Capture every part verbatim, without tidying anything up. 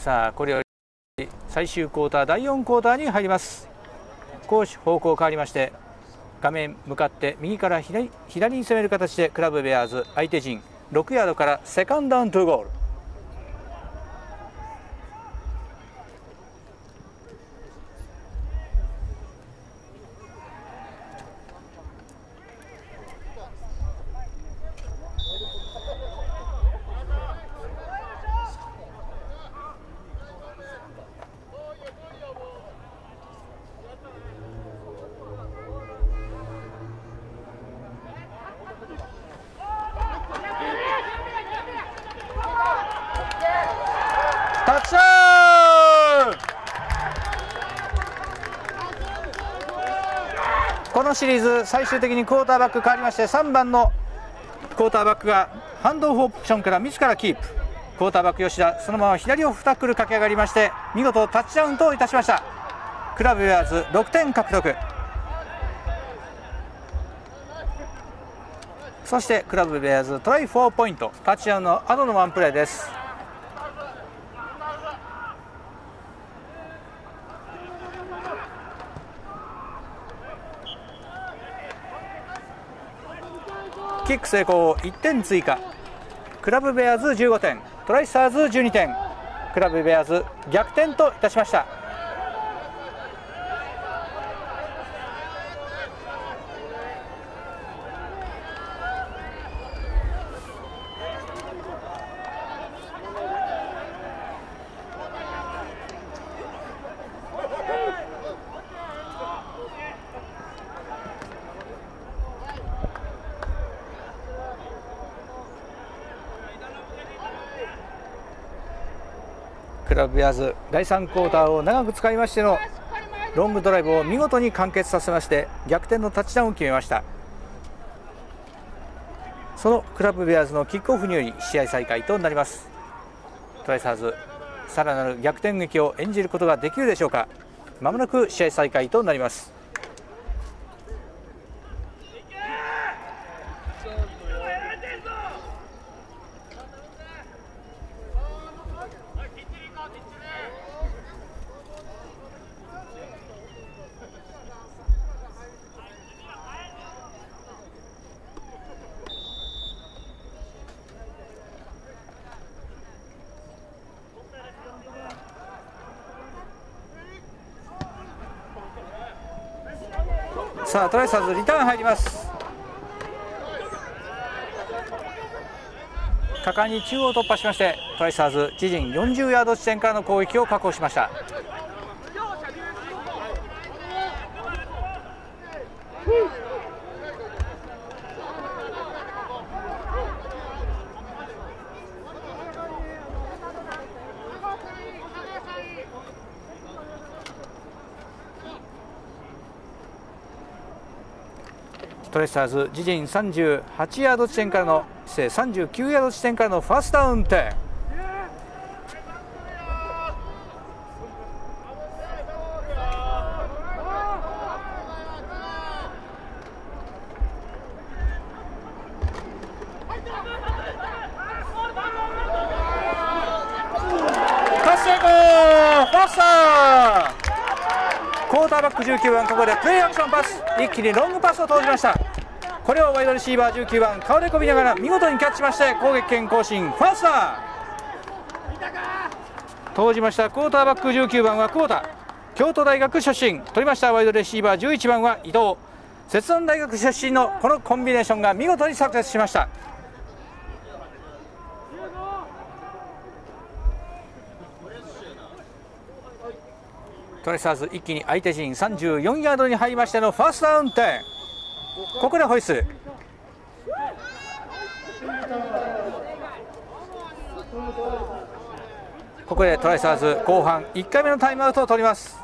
さあこれより最終クォーターだいよんクォーターに入ります。攻守方向変わりまして、画面向かって右から 左, 左に攻める形でクラブベアーズ相手陣ろくヤードからセカンドダウントゥーゴール。このシリーズ最終的にクォーターバック変わりまして、さんばんのクォーターバックがハンドオフオプションから自らキープ。クォーターバック吉田、そのまま左オフタックル駆け上がりまして見事タッチダウンといたしました。クラブベアーズろくてん獲得。そしてクラブベアーズトライフォーポイント、タッチダウンの後のワンプレーです。キック成功、いってん追加。クラブベアーズじゅうごてん、トライスターズじゅうにてん、クラブベアーズ逆転といたしました。クラブベアーズだいさんクォーターを長く使いましてのロングドライブを見事に完結させまして、逆転のタッチダウンを決めました。そのクラブベアーズのキックオフにより試合再開となります。トライサーズ、さらなる逆転劇を演じることができるでしょうか。まもなく試合再開となります。さあトライサーズリターン入ります。果敢に中央を突破しまして、トライサーズ自陣よんじゅうヤード地点からの攻撃を確保しました。トライスターズ自陣さんじゅうはちヤード地点からのさんじゅうきゅうヤード地点からのファーストダウン点。パス成功、ファースタークォーターバックじゅうきゅうばん、ここでプレーアクションパス、一気にロングパスを投じました。これをワイドレシーバーじゅうきゅうばん顔でこびながら見事にキャッチしまして、攻撃権更新、ファースター投じました。クォーターバックじゅうきゅうばんは久保田、京都大学出身。取りましたワイドレシーバーじゅういちばんは伊藤、摂津大学出身のこのコンビネーションが見事に炸裂しました。トライスターズ一気に相手陣さんじゅうよんヤードに入りましてのファーストダウン点。ここでホイッスル。ここでトライスターズ後半いっかいめのタイムアウトを取ります。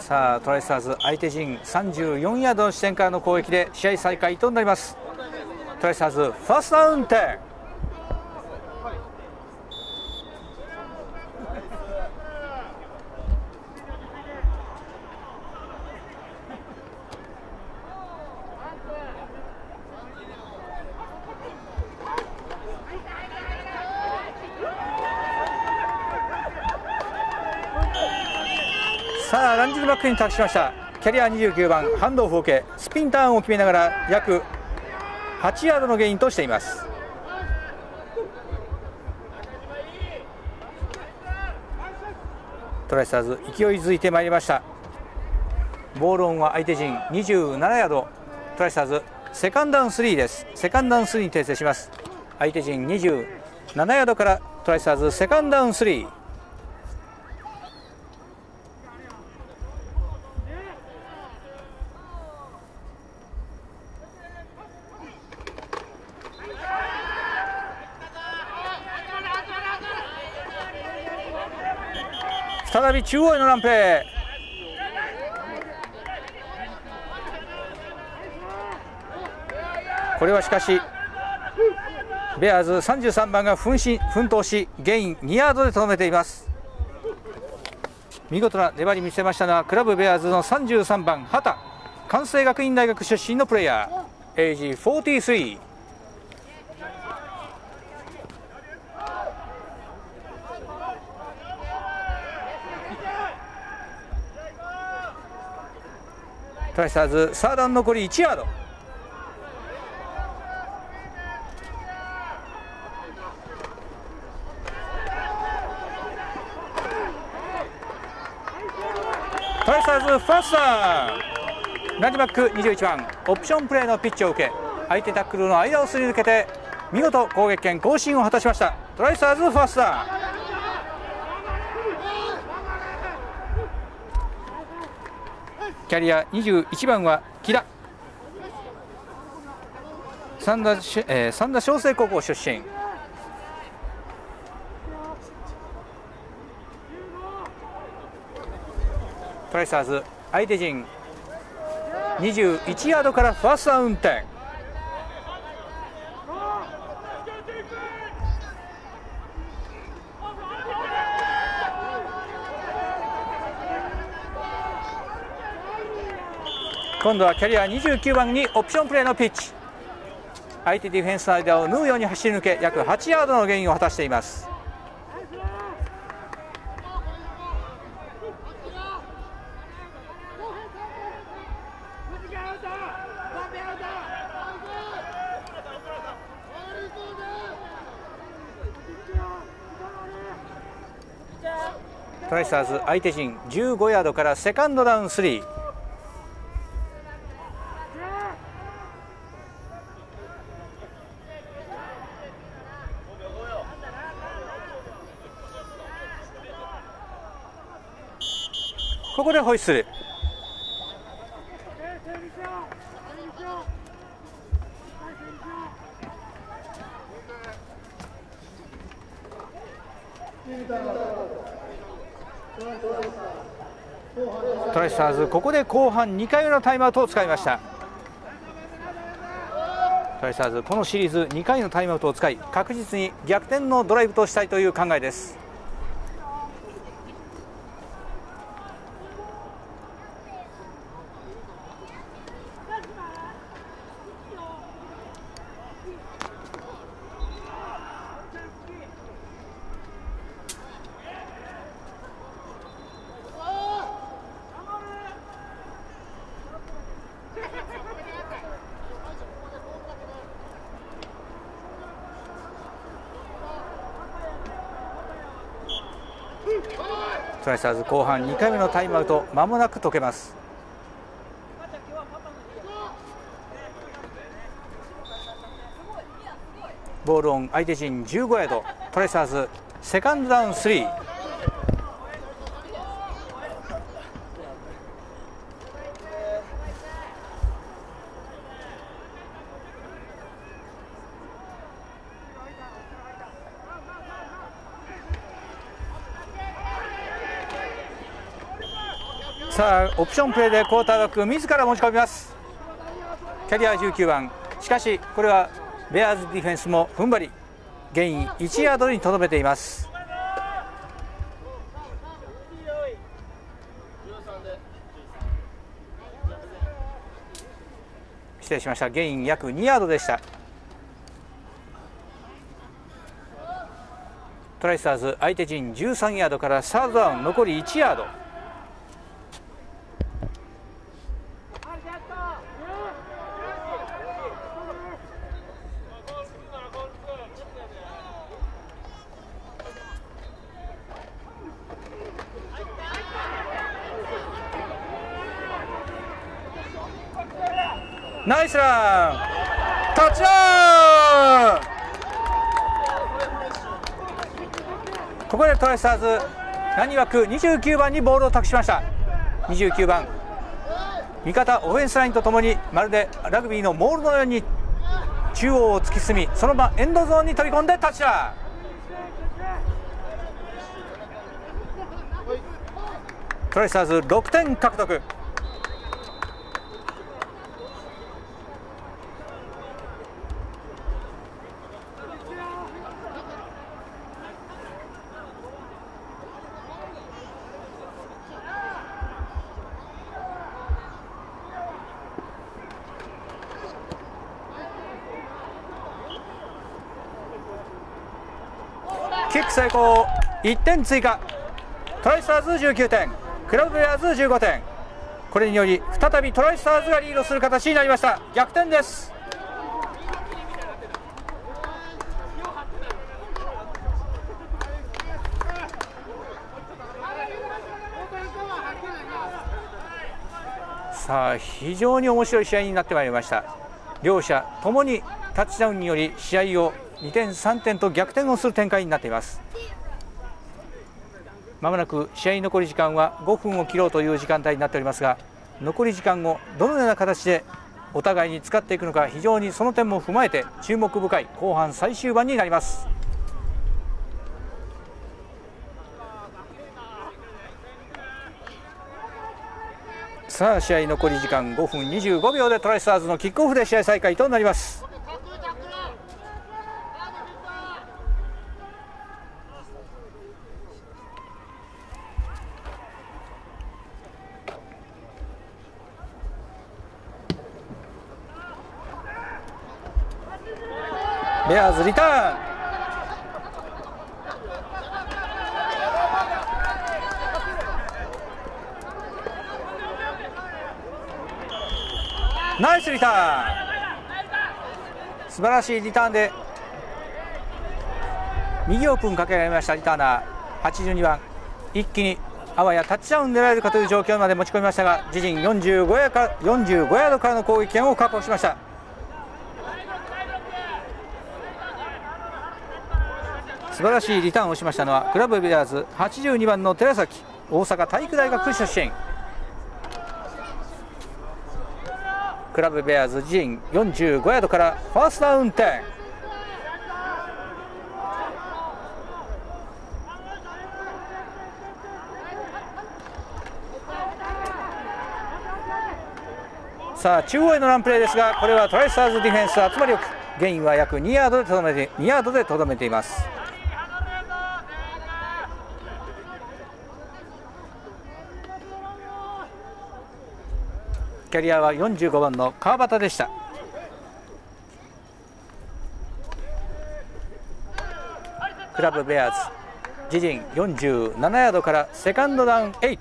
さあトライスターズ相手陣さんじゅうよんヤードの地点からの攻撃で試合再開となります。トライスターズファーストダウンテン。さあランジングバックに託しました。キャリアにじゅうきゅうばんハンドオフを受けスピンターンを決めながら約はちヤードのゲインとしています。トライスターズ勢いづいてまいりました。ボールオンは相手陣にじゅうななヤード。トライスターズセカンドダウンスリーです。セカンドダウンスリーに訂正します。相手陣にじゅうななヤードからトライスターズセカンドダウンスリー。再び中央へのランプレー。これはしかしベアーズさんじゅうさんばんが奮し奮闘しゲインにヤードでとどめています。見事な粘り見せましたのはクラブベアーズのさんじゅうさんばん畑、関西学院大学出身のプレーヤー、 エージーフォーティースリー。トライスターズサードダウン残りいちヤード。トライスターズファーストダウン。ランジバックにじゅういちばんオプションプレーのピッチを受け相手タックルの間をすり抜けて見事攻撃権更新を果たしました。トライスターズファーストダウン。キャリアにじゅういちばんは木田、三田、えー、三田小成高校出身。トライスターズ相手陣にじゅういちヤードからファーストダウンテン。今度はキャリアにじゅうきゅうばんにオプションプレーのピッチ、相手ディフェンスの間を縫うように走り抜け約はちヤードのゲインを果たしています。トライスターズ相手陣じゅうごヤードからセカンドダウンスリー。ここでホイッスル。トライスターズここで後半にかいめのタイムアウトを使いました。トライスターズこのシリーズにかいのタイムアウトを使い確実に逆転のドライブとしたいという考えです。トライスターズ後半にかいめのタイムアウト間もなく解けます。ボールオン相手陣じゅうごヤード。トライスターズセカンドダウンスリー。さあオプションプレーでクォーターバック自ら持ち込みます。キャリアじゅうきゅうばん、しかしこれはベアーズディフェンスも踏ん張り、ゲインいちヤードにとどめています。失礼しました、ゲイン約にヤードでした。トライスターズ相手陣じゅうさんヤードからサードダウン残りいちヤード。ナイスラン、タッチダウン。ここでトライスターズ何枠にじゅうきゅうばんにボールを託しました。にじゅうきゅうばん、味方オフェンスラインとともにまるでラグビーのモールのように中央を突き進み、その場エンドゾーンに飛び込んでタッチダウン。トライスターズろくてん獲得。キック成功、いってん追加。トライスターズじゅうきゅうてん、クラブベアーズじゅうごてん、これにより再びトライスターズがリードする形になりました。逆転です。さあ非常に面白い試合になってまいりました。両者ともにタッチダウンにより試合をにてんさんてんと逆転をする展開になっています。まもなく試合残り時間はごふんを切ろうという時間帯になっておりますが、残り時間をどのような形でお互いに使っていくのか、非常にその点も踏まえて注目深い後半最終盤になります。さあ試合残り時間ごふんにじゅうごびょうでトライスターズのキックオフで試合再開となります。ベアーズリターン、ナイスリターン、素晴らしいリターンで右オープンかけられました。リターナーはちじゅうにばん、一気にあわやタッチダウン狙えるかという状況まで持ち込みましたが、自陣45ヤードからの攻撃権を確保しました。素晴らしいリターンをしましたのはクラブベアーズはちじゅうにばんの寺崎、大阪体育大学出身。クラブベアーズ自陣よんじゅうごヤードからファーストダウン点。さあ中央へのランプレーですが、これはトライスターズディフェンス集まりよく、ゲインは約にヤードでとどめてにヤードでとどめています。キャリアはよんじゅうごばんの川端でした。クラブベアーズ自陣よんじゅうななヤードからセカンドダウンはち。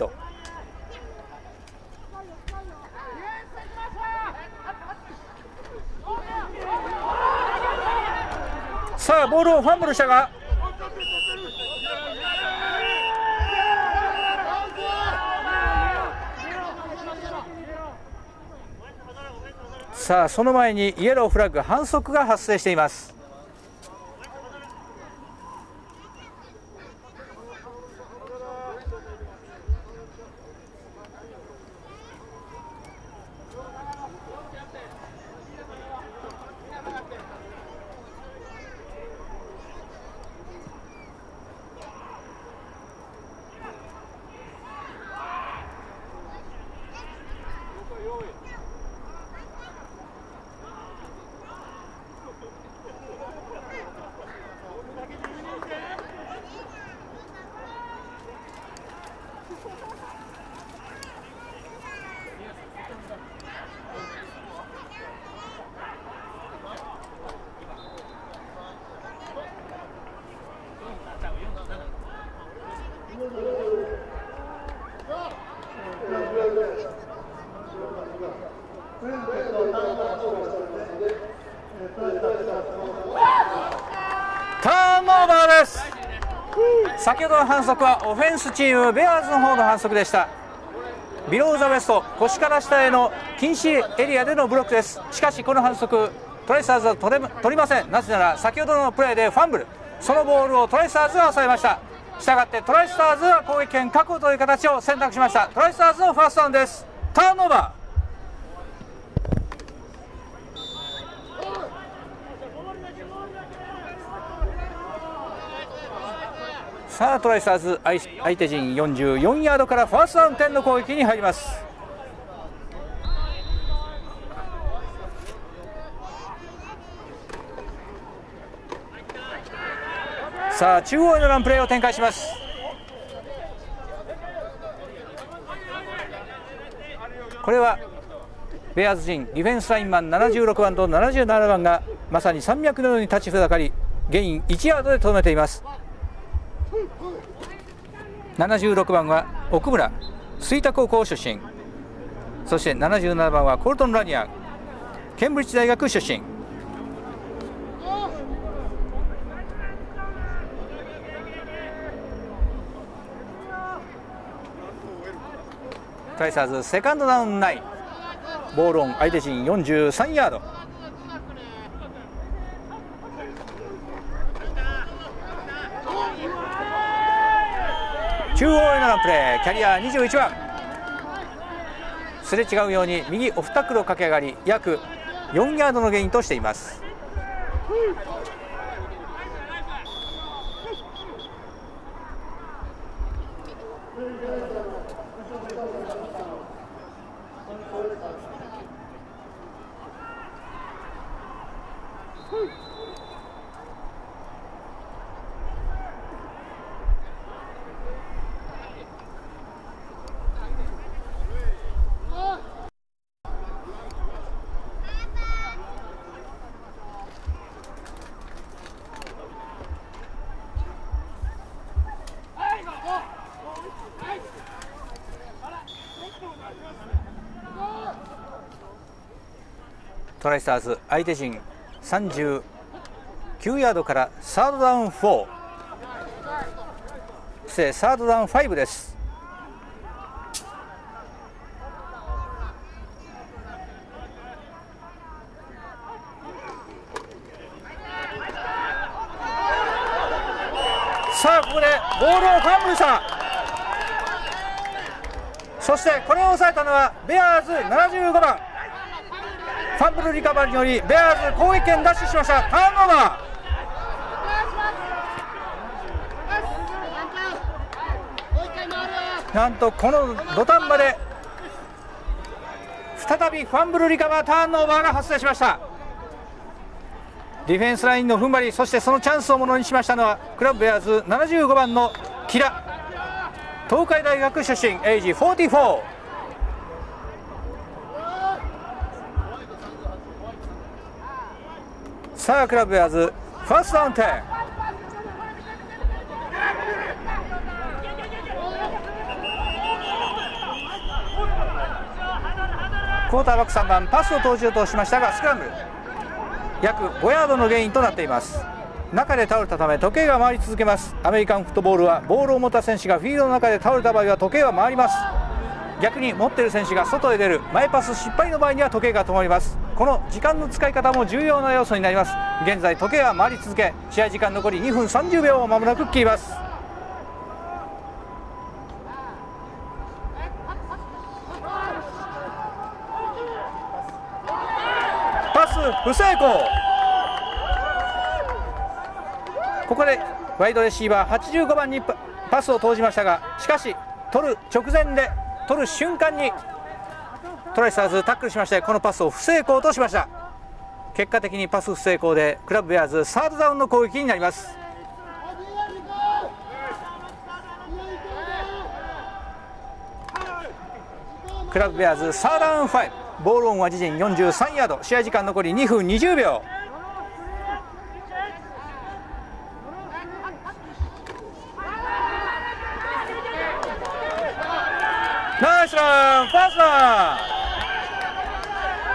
さあボールをファンブルしたが、さあその前にイエローフラッグ、反則が発生しています。先ほどの反則はオフェンスチームベアーズの方の反則でした。ビローザウエスト、腰から下への禁止エリアでのブロックです。しかしこの反則トライスターズは取れ、取りません。なぜなら先ほどのプレーでファンブル、そのボールをトライスターズが抑えました。したがってトライスターズは攻撃権確保という形を選択しました。トライスターズのファーストダウンです。ターンオーバー。さあトライスターズ相手陣よんじゅうよんヤードからファーストダウン点の攻撃に入ります。さあ中央へのランプレーを展開します。これはベアーズ陣ディフェンスラインマンななじゅうろくばんとななじゅうななばんがまさに山脈のように立ちふだかり、ゲインいちヤードでとどめています。ななじゅうろくばんは奥村、吹田高校出身。そしてななじゅうななばんはコルトン・ラニアン、ケンブリッジ大学出身。トライサーズセカンドダウンない。ボールオン、相手陣よんじゅうさんヤード。中央へのランプレー、キャリアにじゅういちばん。すれ違うように右オフタックルを駆け上がり、約よんヤードのゲインとしています。トライスターズ相手陣さんじゅうきゅうヤードからサードダウンよん、そしてサードダウンごです。さあここでボールをファンブルした。そしてこれを抑えたのはベアーズななじゅうごばん。ファンブルリカバリーによりベアーズ攻撃権奪取しました。ターンオーバー。なんとこの土壇場で再びファンブルリカバー、ターンオーバーが発生しました。ディフェンスラインの踏ん張り、そしてそのチャンスをものにしましたのはクラブベアーズななじゅうごばんの木田、東海大学出身、エイジよんじゅうよん。さあクラブベアーズファーストダウン点。クォーターバックさんばん、パスを投じようとしましたがスクランブル、約ごヤードのゲインとなっています。中で倒れたため時計が回り続けます。アメリカンフットボールはボールを持った選手がフィールドの中で倒れた場合は時計は回ります。逆に持っている選手が外へ出る前パス失敗の場合には時計が止まります。この時間の使い方も重要な要素になります。現在時計は回り続け、試合時間残りにふんさんじゅうびょうをまもなく切ります。パス不成功。ここでワイドレシーバーはちじゅうごばんにパスを投じましたが、しかし取る直前で取る瞬間にトライしたずタックルしまして、このパスを不成功としました。結果的にパス不成功でクラブベアーズサードダウンの攻撃になります。クラブベアーズサードダウンファイブ、ボールオンは自陣よんじゅうさんヤード、試合時間残りにふんにじゅうびょう。ナイスラン、ファーストラン。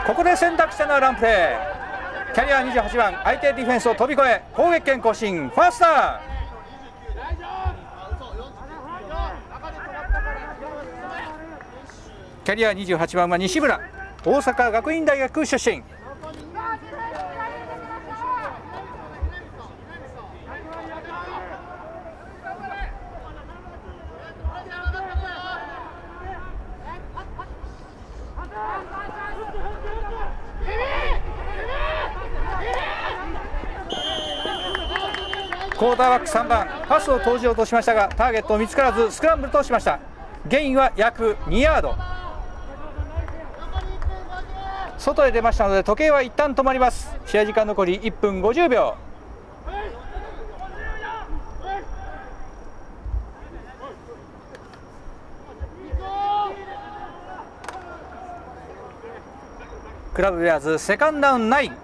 ここで選択したのはランプレー。キャリアにじゅうはちばん、相手ディフェンスを飛び越え攻撃権更新、ファーストダウン。キャリアにじゅうはちばんは西村、大阪学院大学出身。クォーターバックさんばん、パスを投じようとしましたがターゲットを見つからずスクランブルとしました。ゲインは約にヤード、外へ出ましたので時計は一旦止まります。試合時間残りいっぷんごじゅうびょう。クラブベアーズセカンドダウンナイン、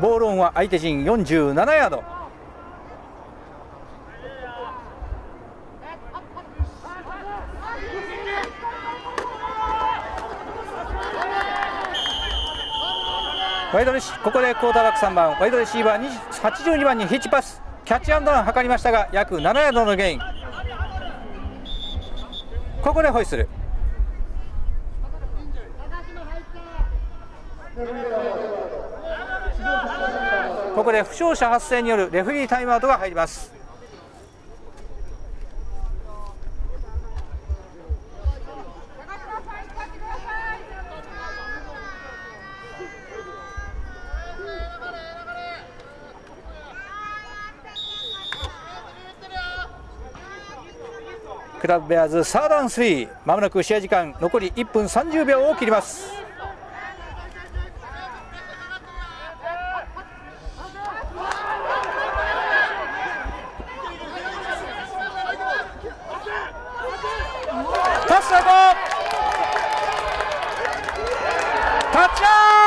ボールオンは相手陣よんじゅうななヤード。ワイドレシここでクォーターバックさんばん、ワイドレシーバーはちじゅうにばんにヒッチパス、キャッチアンドランを図りましたが約ななヤードのゲイン。ここでホイッスル。ここで負傷者発生によるレフェリータイムアウトが入ります。クラブベアーズサードダウンスリー、まもなく試合時間残りいっぷんさんじゅうびょうを切ります。パスアウト、タッチダウン。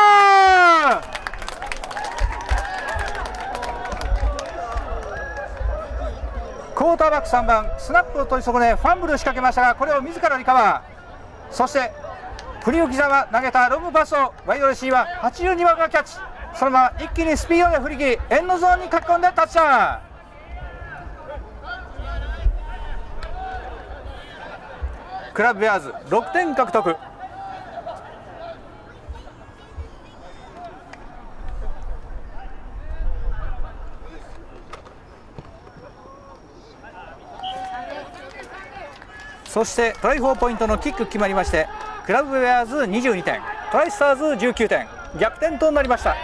クォーターバックさんばん、スナップを取り損ねファンブルを仕掛けましたが、これを自らリカバー。そしてプリオキザが投げたロングパスをワイドレシーバーはちじゅうにばんがキャッチ、そのまま一気にスピードで振り切りエンドゾーンに書き込んでタッチダウン。クラブベアーズろくてん獲得。そしてトライフォーポイントのキック決まりまして、クラブベアーズにじゅうにてん、トライスターズじゅうきゅうてん、逆転となりました。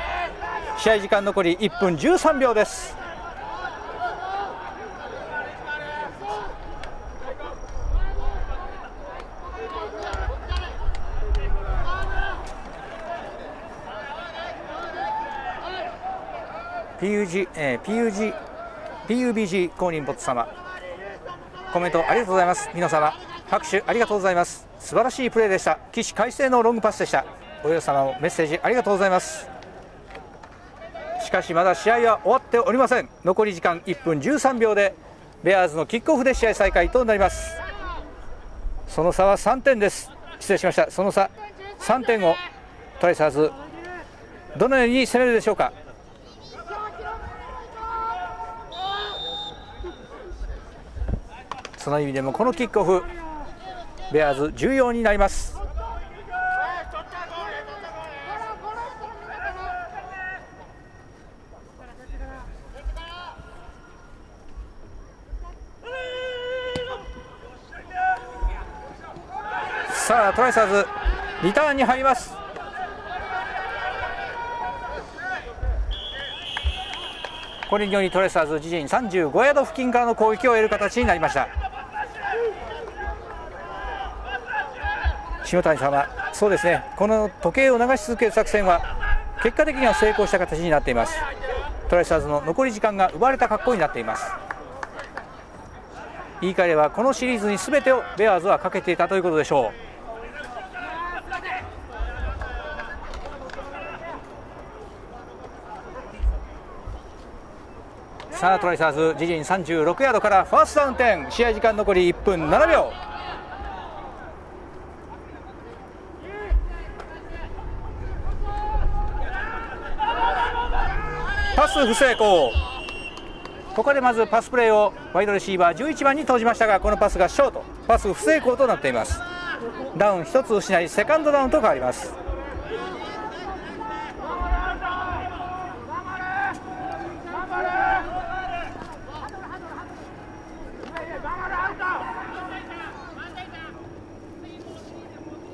試合時間残りいっぷんじゅうさんびょうです。ピーユージ、えー、ピーユージ、ピーユービージー 公認ボット様、コメントありがとうございます。皆様拍手ありがとうございます。素晴らしいプレーでした。起死回生のロングパスでした。およ様のメッセージありがとうございます。しかしまだ試合は終わっておりません。残り時間いっぷんじゅうさんびょうでベアーズのキックオフで試合再開となります。その差はさんてんです。失礼しました。その差さんてんをトライサーズどのように攻めるでしょうか。その意味でもこのキックオフ、ベアーズ重要になります。さあトライサーズリターンに入ります。これによりトライサーズ自陣さんじゅうごヤード付近からの攻撃を得る形になりました。下谷様、そうですね、この時計を流し続ける作戦は結果的には成功した形になっています。トライスターズの残り時間が奪われた格好になっています。言い換えればこのシリーズに全てをベアーズはかけていたということでしょう。さあトライサーズ、自陣さんじゅうろくヤードからファーストダウン点、試合時間残りいっぷんななびょう。パス不成功。ここでまずパスプレーをワイドレシーバーじゅういちばんに投じましたが、このパスがショート、パス不成功となっています。ダウンひとつ失い、セカンドダウンと変わります。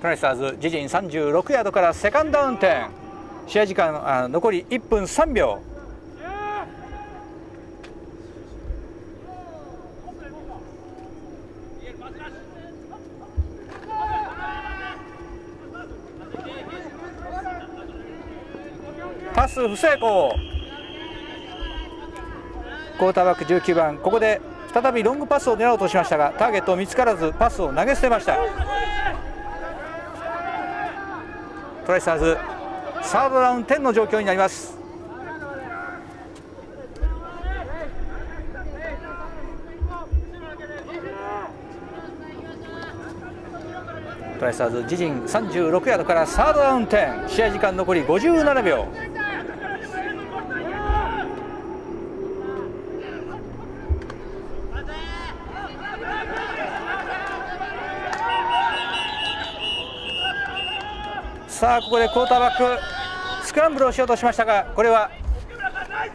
トライスターズ、自陣さんじゅうろくヤードからセカンドダウン点、試合時間あ残りいっぷんさんびょう。パス不成功。クォーターバックじゅうきゅうばん、ここで再びロングパスを狙おうとしましたが、ターゲットを見つからずパスを投げ捨てました。トライスターズ、サードダウンじゅうの状況になります。トライスターズ、自陣さんじゅうろくヤードからサードダウンじゅう、試合時間残りごじゅうななびょう。さあここでクォーターバックスクランブルをしようとしましたが、これは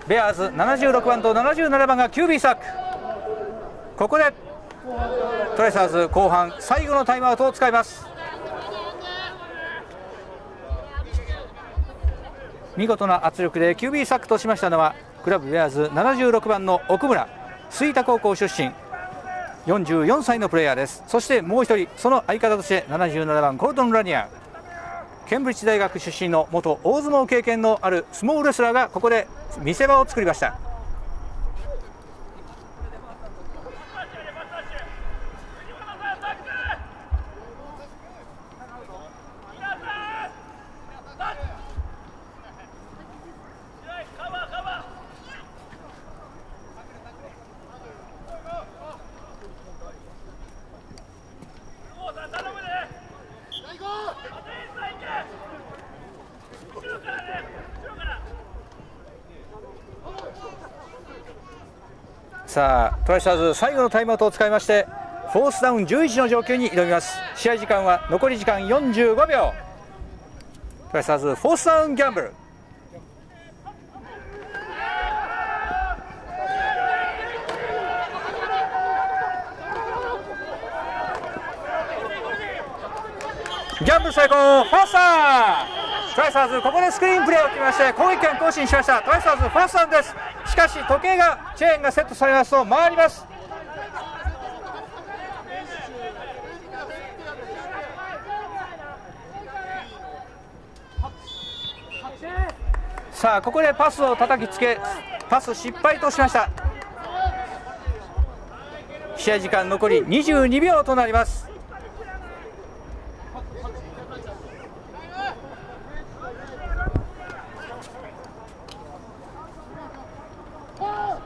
ベアーズななじゅうろくばんとななじゅうななばんが キュービー サック。ここでトライサーズ、後半最後のタイムアウトを使います。見事な圧力で キュービー サックとしましたのはクラブベアーズななじゅうろくばんの奥村、吹田高校出身よんじゅうよんさいのプレイヤーです。そしてもうひとり、その相方としてななじゅうななばんコルトン・ラニア、ケンブリッジ大学出身の元大相撲経験のある相撲レスラーがここで見せ場を作りました。さあトライスターズ、最後のタイムアウトを使いましてフォースダウンじゅういちの状況に挑みます。試合時間は残り時間よんじゅうごびょう。トライスターズ、フォースダウンギャンブル。ギャンブル成功、ファースター。トライスターズ、ここでスクリーンプレーを決めまして攻撃権更新しました。トライスターズ、ファースターです。しかし時計がチェーンがセットされますと回ります。さあここでパスを叩きつけ、パス失敗としました。試合時間残りにじゅうにびょうとなります。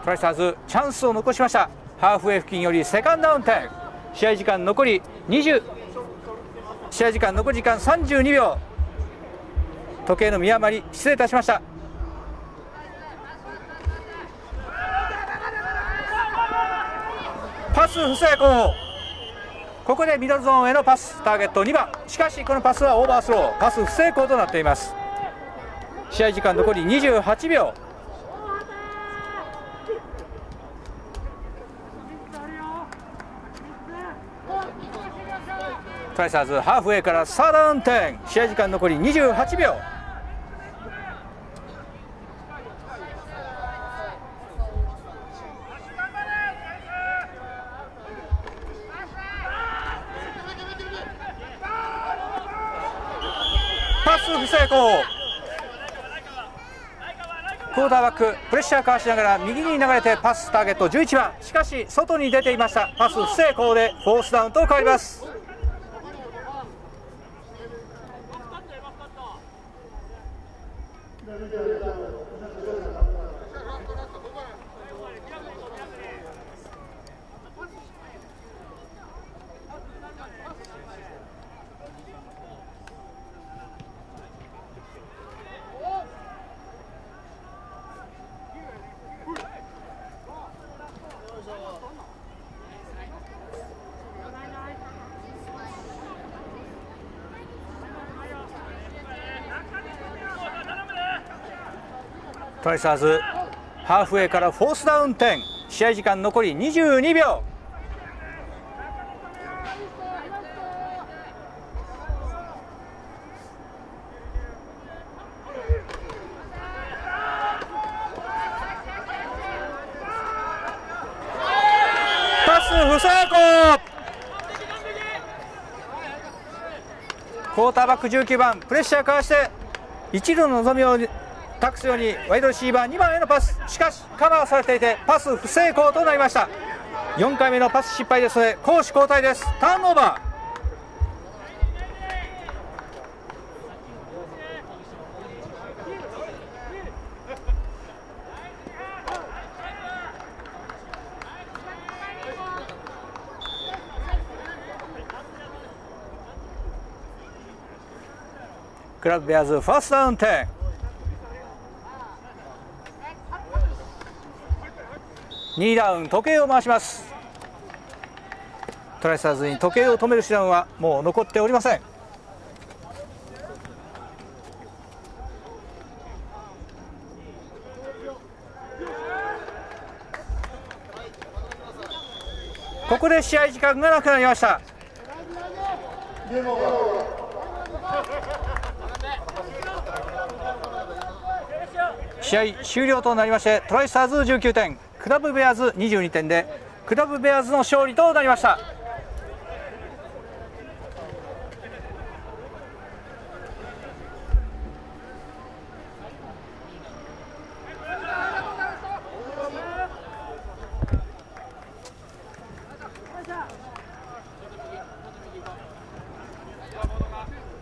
トライスターズ、チャンスを残しました。ハーフウェイ付近よりセカンドダウン点、試合時間残り20試合時間残り時間さんじゅうにびょう。時計の見余り失礼いたしました。パス不成功。ここでミドルゾーンへのパス、ターゲットにばん、しかしこのパスはオーバースロー、パス不成功となっています。試合時間残りにじゅうはちびょう。トライスターズ、ハーフウェイからサードダウン点、試合時間残りにじゅうはちびょう。ス不成功。クォーターバックプレッシャーかわしながら右に流れてパスターゲットじゅういちばん、しかし外に出ていました。パス不成功でフォースダウンと変わります。トライサーズハーフウェイからフォースダウン点、試合時間残りにじゅうにびょう。パス不成功。クォーターバックじゅうきゅうばんプレッシャーかわして一路の望みを託すようにワイドレシーバーにばんへのパス、しかしカバーされていてパス不成功となりました。よんかいめのパス失敗ですので攻守交代です。ターンオーバー。クラブベアーズファーストダウン点。にダウン、時計を回します。トライサーズに時計を止める手段はもう残っておりません。ここで試合時間がなくなりました。試合終了となりまして、トライサーズじゅうきゅうてん、クラブベアーズにじゅうにてんでクラブベアーズの勝利となりました。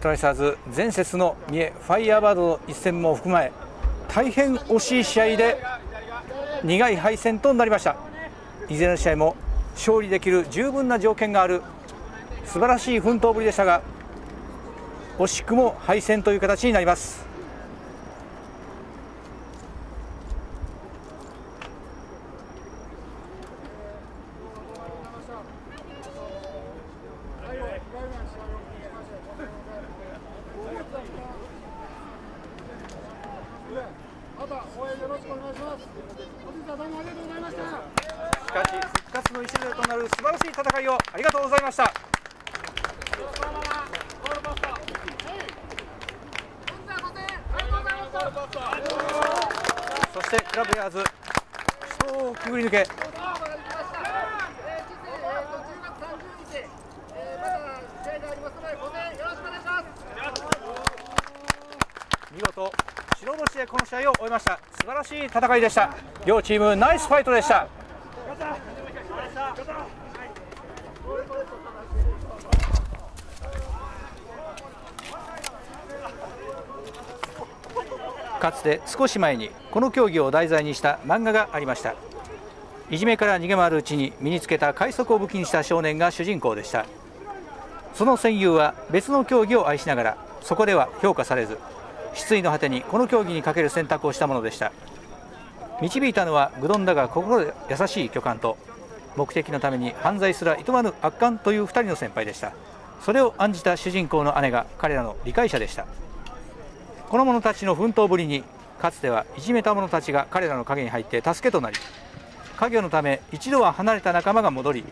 トライサーズ前節の三重ファイヤーバードの一戦も含め大変惜しい試合で苦い敗戦となりました。いずれの試合も勝利できる十分な条件がある素晴らしい奮闘ぶりでしたが、惜しくも敗戦という形になります。しかし復活の礎となる素晴らしい戦いをありがとうございました。そしてクラブベアーズ死闘をくぐり抜け見事白星でこの試合を終えました。素晴らしい戦いでした。両チームナイスファイトでした。かつて少し前にこの競技を題材にした漫画がありました。いじめから逃げ回るうちに身につけた快速を武器にした少年が主人公でした。その戦友は別の競技を愛しながらそこでは評価されず、失意の果てにこの競技にかける選択をしたものでした。導いたのは愚鈍だが心優しい巨漢と、目的のために犯罪すら厭わぬ悪漢というふたりの先輩でした。それを案じた主人公の姉が彼らの理解者でした。この者たちの奮闘ぶりに、かつてはいじめた者たちが彼らの影に入って助けとなり、家業のため一度は離れた仲間が戻り、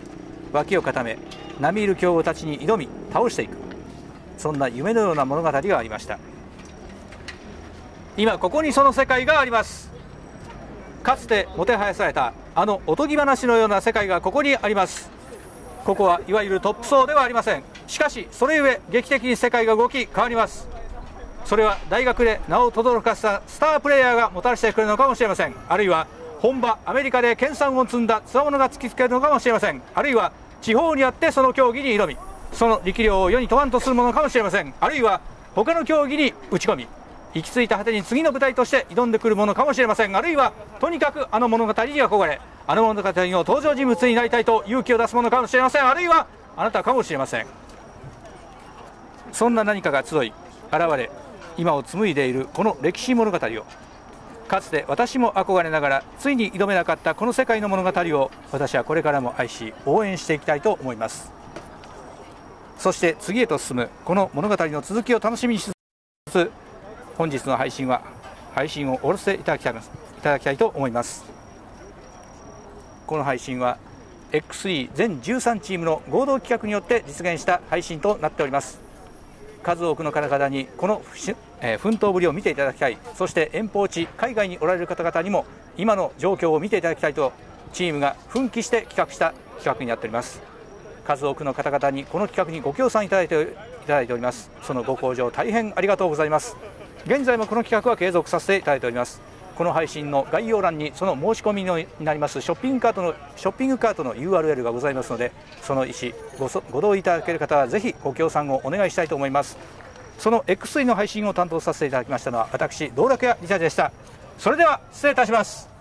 脇を固め並みいる強豪たちに挑み倒していく、そんな夢のような物語がありました。今ここにその世界があります。かつてもてはやされたあのおとぎ話のような世界がここにあります。ここはいわゆるトップ層ではありません。しかしそれゆえ劇的に世界が動き変わります。それは大学で名を轟かせたスタープレーヤーがもたらしてくれるのかもしれません。あるいは本場アメリカで研鑽を積んだ強者が突きつけるのかもしれません。あるいは地方にあってその競技に挑み、その力量を世に問わんとするものかもしれません。あるいは他の競技に打ち込み、行き着いた果てに次の舞台として挑んでくるものかもしれません。あるいはとにかくあの物語に憧れ、あの物語の登場人物になりたいと勇気を出すものかもしれません。あるいはあなたかもしれません。そんな何かが集い現れ、今を紡いでいるこの歴史物語を、かつて私も憧れながらついに挑めなかったこの世界の物語を、私はこれからも愛し応援していきたいと思います。そして次へと進むこの物語の続きを楽しみにしつつ、本日の配信は配信をおろせいただきたい、いただきたいと思います。この配信は エックススリー 全じゅうさんチームの合同企画によって実現した配信となっております。数多くの方々にこの奮闘ぶりを見ていただきたい、そして遠方地海外におられる方々にも今の状況を見ていただきたいと、チームが奮起して企画した企画になっております。数多くの方々にこの企画にご協賛いただいて、いただいております。そのご向上大変ありがとうございます。現在もこの企画は継続させていただいております。この配信の概要欄にその申し込みになりますショッピングカートのショッピングカートの ユーアールエル がございますので、その意思 ご, ご同意いただける方はぜひご協賛をお願いしたいと思います。その エックススリー の配信を担当させていただきましたのは私、道楽屋理沙でした。それでは失礼いたします。